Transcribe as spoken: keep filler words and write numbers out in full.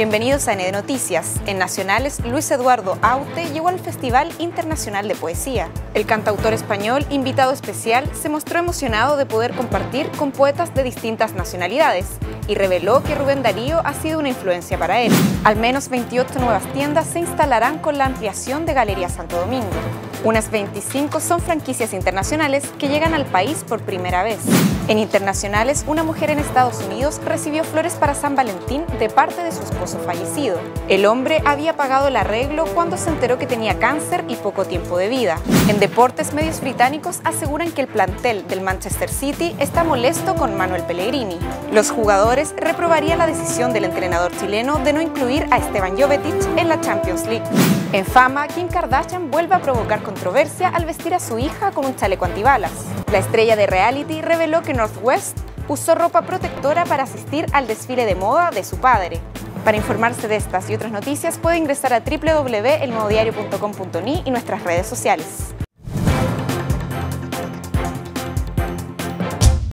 Bienvenidos a N D Noticias. En Nacionales, Luis Eduardo Aute llegó al Festival Internacional de Poesía. El cantautor español, invitado especial, se mostró emocionado de poder compartir con poetas de distintas nacionalidades y reveló que Rubén Darío ha sido una influencia para él. Al menos veintiocho nuevas tiendas se instalarán con la ampliación de Galería Santo Domingo. Unas veinticinco son franquicias internacionales que llegan al país por primera vez. En Internacionales, una mujer en Estados Unidos recibió flores para San Valentín de parte de su esposo fallecido. El hombre había pagado el arreglo cuando se enteró que tenía cáncer y poco tiempo de vida. En deportes, medios británicos aseguran que el plantel del Manchester City está molesto con Manuel Pellegrini. Los jugadores reprobarían la decisión del entrenador chileno de no incluir a Esteban Jovetic en la Champions League. En fama, Kim Kardashian vuelve a provocar controversia al vestir a su hija con un chaleco antibalas. La estrella de reality reveló que North West usó ropa protectora para asistir al desfile de moda de su padre. Para informarse de estas y otras noticias puede ingresar a doble u doble u doble u punto el nuevo diario punto com punto n i y nuestras redes sociales.